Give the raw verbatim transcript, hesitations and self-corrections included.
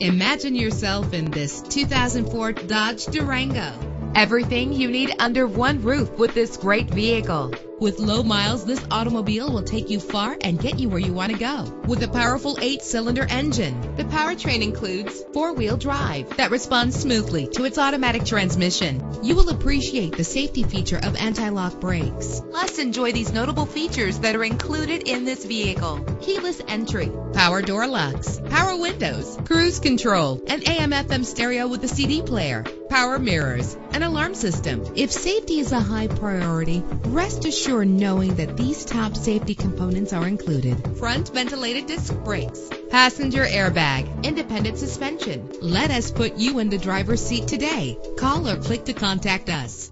Imagine yourself in this two thousand four Dodge Durango. Everything you need under one roof with this great vehicle. With low miles, this automobile will take you far and get you where you want to go. With a powerful eight-cylinder engine, the powertrain includes four-wheel drive that responds smoothly to its automatic transmission. You will appreciate the safety feature of anti-lock brakes. Plus, enjoy these notable features that are included in this vehicle: keyless entry, power door locks, power windows, cruise control, an A M F M stereo with a C D player, power mirrors, an alarm system. If safety is a high priority, rest assured knowing that these top safety components are included: front ventilated disc brakes, passenger airbag, independent suspension. Let us put you in the driver's seat today. Call or click to contact us.